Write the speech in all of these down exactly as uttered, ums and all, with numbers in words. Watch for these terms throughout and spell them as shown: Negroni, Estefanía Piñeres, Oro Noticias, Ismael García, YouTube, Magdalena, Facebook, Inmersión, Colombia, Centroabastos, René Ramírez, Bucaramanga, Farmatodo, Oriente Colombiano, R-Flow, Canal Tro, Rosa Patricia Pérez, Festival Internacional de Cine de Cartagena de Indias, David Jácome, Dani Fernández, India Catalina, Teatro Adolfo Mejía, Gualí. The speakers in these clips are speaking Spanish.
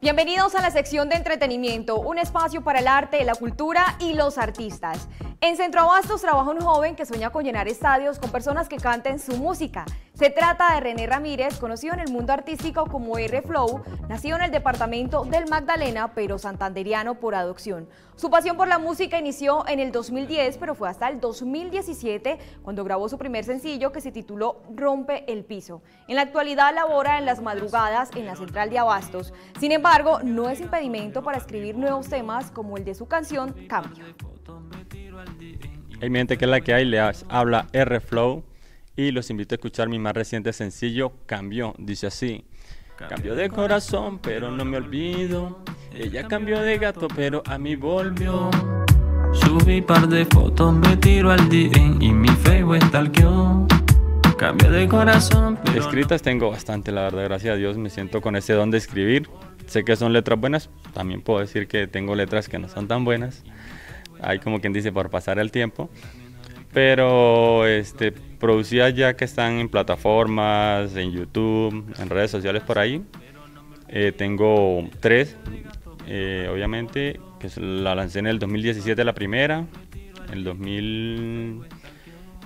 Bienvenidos a la sección de entretenimiento, un espacio para el arte, la cultura y los artistas. En Centro Abastos trabaja un joven que sueña con llenar estadios con personas que canten su música. Se trata de René Ramírez, conocido en el mundo artístico como R-Flow, nacido en el departamento del Magdalena, pero santanderiano por adopción. Su pasión por la música inició en el dos mil diez, pero fue hasta el dos mil diecisiete cuando grabó su primer sencillo que se tituló Rompe el Piso. En la actualidad labora en las madrugadas en la central de Abastos. Sin embargo, no es impedimento para escribir nuevos temas como el de su canción Cambio. Hey, mi gente, que es la que hay, les habla R-Flow y los invito a escuchar mi más reciente sencillo, Cambió. Dice así: cambió de corazón, pero no me olvido. Ella cambió de gato, pero a mí volvió. Subí par de fotos, me tiro al D M y mi Facebook estalqueó. Cambió de corazón, pero... Escritas tengo bastante, la verdad, gracias a Dios me siento con ese don de escribir. Sé que son letras buenas, también puedo decir que tengo letras que no son tan buenas. Hay como quien dice, por pasar el tiempo, pero este, producidas ya que están en plataformas, en YouTube, en redes sociales por ahí. Eh, tengo tres, eh, obviamente, que la lancé en el dos mil diecisiete la primera, en el dos mil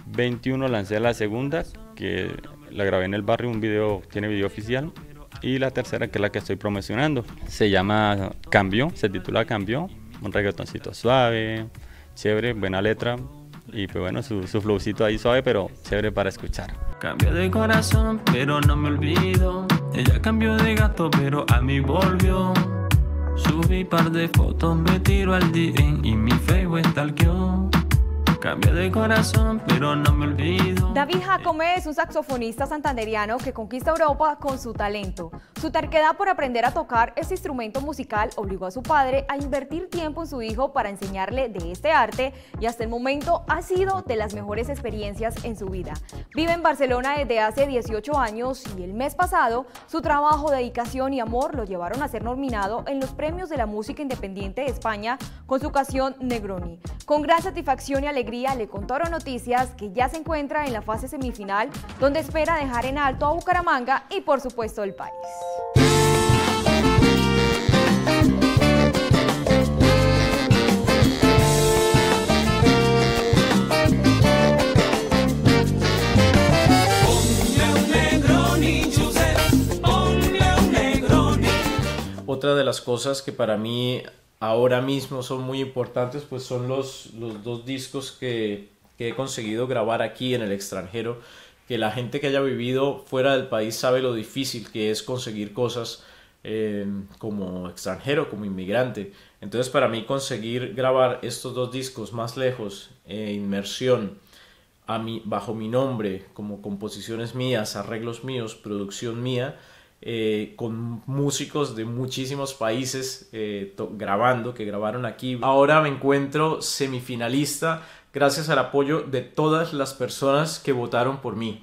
veintiuno lancé la segunda, que la grabé en el barrio, un video, tiene video oficial, y la tercera, que es la que estoy promocionando, se llama Cambió, se titula Cambió. Un reggaetoncito suave, chévere, buena letra y pues bueno, su, su flowcito ahí suave pero chévere para escuchar. Cambió de corazón pero no me olvido, ella cambió de gato pero a mí volvió. Subí par de fotos, me tiro al D M y mi Facebook estalqueó. Cambio de corazón, pero no me olvido. David Jácome es un saxofonista santanderiano que conquista Europa con su talento. Su terquedad por aprender a tocar este instrumento musical obligó a su padre a invertir tiempo en su hijo para enseñarle de este arte y hasta el momento ha sido de las mejores experiencias en su vida. Vive en Barcelona desde hace dieciocho años y el mes pasado su trabajo, dedicación y amor lo llevaron a ser nominado en los premios de la música independiente de España con su canción Negroni. Con gran satisfacción y alegría le contó a Oro Noticias que ya se encuentra en la fase semifinal, donde espera dejar en alto a Bucaramanga y por supuesto el país. Otra de las cosas que para mí ahora mismo son muy importantes, pues son los, los dos discos que, que he conseguido grabar aquí en el extranjero, que la gente que haya vivido fuera del país sabe lo difícil que es conseguir cosas eh, como extranjero, como inmigrante. Entonces para mí conseguir grabar estos dos discos más lejos, eh, Inmersión, a mi, bajo mi nombre, como composiciones mías, arreglos míos, producción mía, Eh, con músicos de muchísimos países eh, grabando, que grabaron aquí. Ahora me encuentro semifinalista gracias al apoyo de todas las personas que votaron por mí.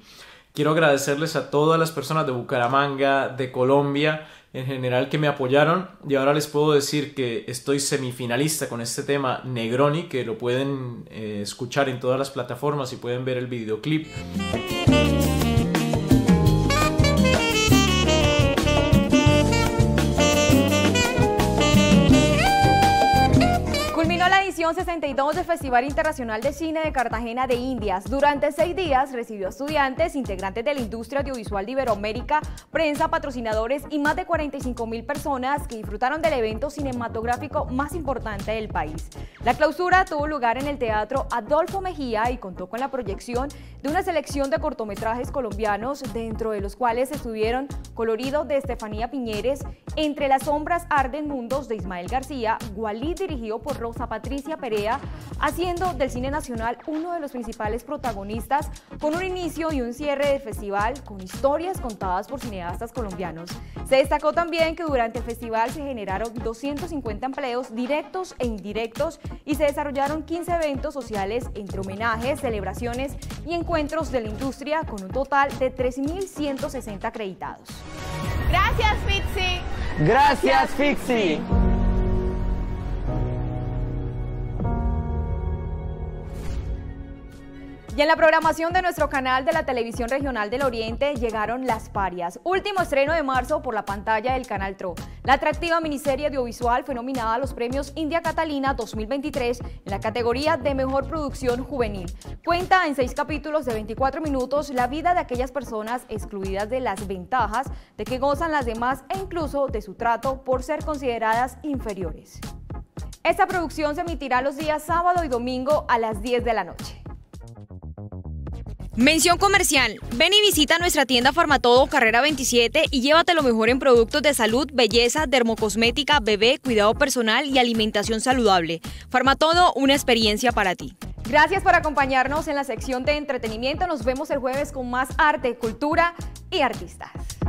Quiero agradecerles a todas las personas de Bucaramanga, de Colombia, en general, que me apoyaron, y ahora les puedo decir que estoy semifinalista con este tema Negroni, que lo pueden eh, escuchar en todas las plataformas y pueden ver el videoclip. sesenta y dos del Festival Internacional de Cine de Cartagena de Indias. Durante seis días recibió a estudiantes, integrantes de la industria audiovisual de Iberoamérica, prensa, patrocinadores y más de cuarenta y cinco mil personas que disfrutaron del evento cinematográfico más importante del país. La clausura tuvo lugar en el Teatro Adolfo Mejía y contó con la proyección de una selección de cortometrajes colombianos, dentro de los cuales estuvieron Colorido de Estefanía Piñeres, Entre las sombras arden mundos de Ismael García, Gualí, dirigido por Rosa Patricia Pérez, haciendo del cine nacional uno de los principales protagonistas, con un inicio y un cierre del festival con historias contadas por cineastas colombianos. Se destacó también que durante el festival se generaron doscientos cincuenta empleos directos e indirectos y se desarrollaron quince eventos sociales entre homenajes, celebraciones y encuentros de la industria, con un total de tres mil ciento sesenta acreditados. Gracias, Fixi. Gracias, Fixi. Y en la programación de nuestro canal de la Televisión Regional del Oriente llegaron Las Parias, último estreno de marzo por la pantalla del Canal T R O. La atractiva miniserie audiovisual fue nominada a los premios India Catalina dos mil veintitrés en la categoría de Mejor Producción Juvenil. Cuenta en seis capítulos de veinticuatro minutos la vida de aquellas personas excluidas de las ventajas de que gozan las demás e incluso de su trato por ser consideradas inferiores. Esta producción se emitirá los días sábado y domingo a las diez de la noche. Mención comercial. Ven y visita nuestra tienda Farmatodo Carrera veintisiete y llévate lo mejor en productos de salud, belleza, dermocosmética, bebé, cuidado personal y alimentación saludable. Farmatodo, una experiencia para ti. Gracias por acompañarnos en la sección de entretenimiento. Nos vemos el jueves con más arte, cultura y artistas.